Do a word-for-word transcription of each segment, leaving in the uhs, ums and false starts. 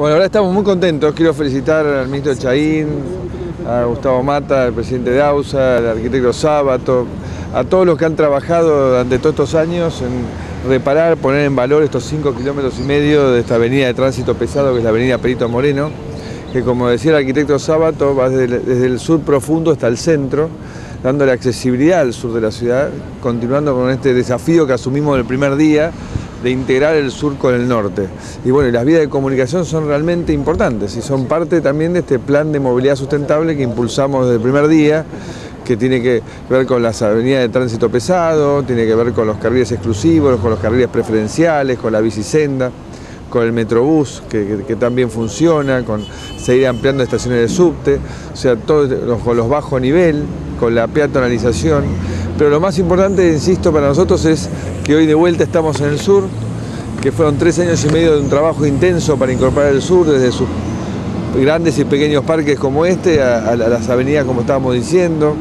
Bueno, ahora estamos muy contentos. Quiero felicitar al ministro Chaín, a Gustavo Mata, al presidente de AUSA, al arquitecto Sábato, a todos los que han trabajado durante todos estos años en reparar, poner en valor estos cinco kilómetros y medio de esta avenida de tránsito pesado que es la avenida Perito Moreno, que como decía el arquitecto Sábato, va desde el, desde el sur profundo hasta el centro, dándole accesibilidad al sur de la ciudad, continuando con este desafío que asumimos el primer día, de integrar el sur con el norte. Y bueno, las vías de comunicación son realmente importantes y son parte también de este plan de movilidad sustentable que impulsamos desde el primer día, que tiene que ver con las avenidas de tránsito pesado, tiene que ver con los carriles exclusivos, con los carriles preferenciales, con la bicisenda, con el metrobús, que, que, que también funciona, con seguir ampliando estaciones de subte, o sea, todos los, con los bajo nivel, con la peatonalización. Pero lo más importante, insisto, para nosotros es que hoy de vuelta estamos en el sur, que fueron tres años y medio de un trabajo intenso para incorporar el sur, desde sus grandes y pequeños parques como este, a, a las avenidas como estábamos diciendo,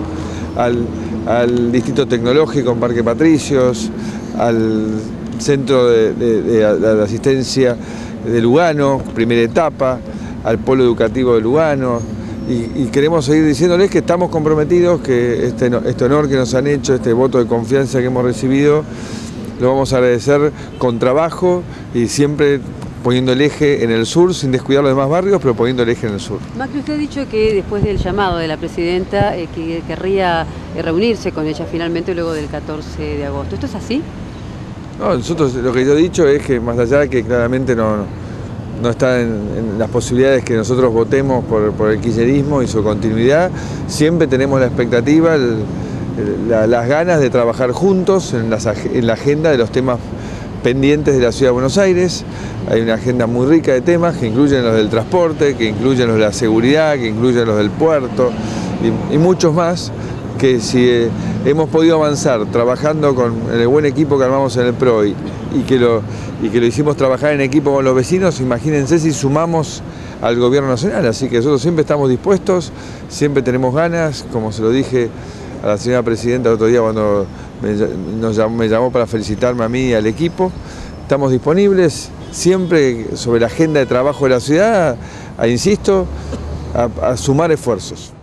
al, al distrito tecnológico en Parque Patricios, al centro de, de, de, de, de asistencia de Lugano, primera etapa, al polo educativo de Lugano, y, y queremos seguir diciéndoles que estamos comprometidos, que este, este honor que nos han hecho, este voto de confianza que hemos recibido, lo vamos a agradecer con trabajo y siempre poniendo el eje en el sur, sin descuidar los demás barrios, pero poniendo el eje en el sur. Macri, usted ha dicho que después del llamado de la presidenta eh, que querría reunirse con ella finalmente luego del catorce de agosto. ¿Esto es así? No, nosotros lo que yo he dicho es que más allá de que claramente no, no está en, en las posibilidades que nosotros votemos por, por el kirchnerismo y su continuidad, siempre tenemos la expectativa, el, el, la, las ganas de trabajar juntos en, las, en la agenda de los temas pendientes de la Ciudad de Buenos Aires. Hay una agenda muy rica de temas que incluyen los del transporte, que incluyen los de la seguridad, que incluyen los del puerto y, y muchos más, que si eh, hemos podido avanzar trabajando con el buen equipo que armamos en el PRO y, y, que lo, y que lo hicimos trabajar en equipo con los vecinos, imagínense si sumamos al gobierno nacional. Así que nosotros siempre estamos dispuestos, siempre tenemos ganas, como se lo dije a la señora presidenta el otro día cuando me, nos llamó, me llamó para felicitarme a mí y al equipo. Estamos disponibles siempre sobre la agenda de trabajo de la ciudad, a, insisto, a, a sumar esfuerzos.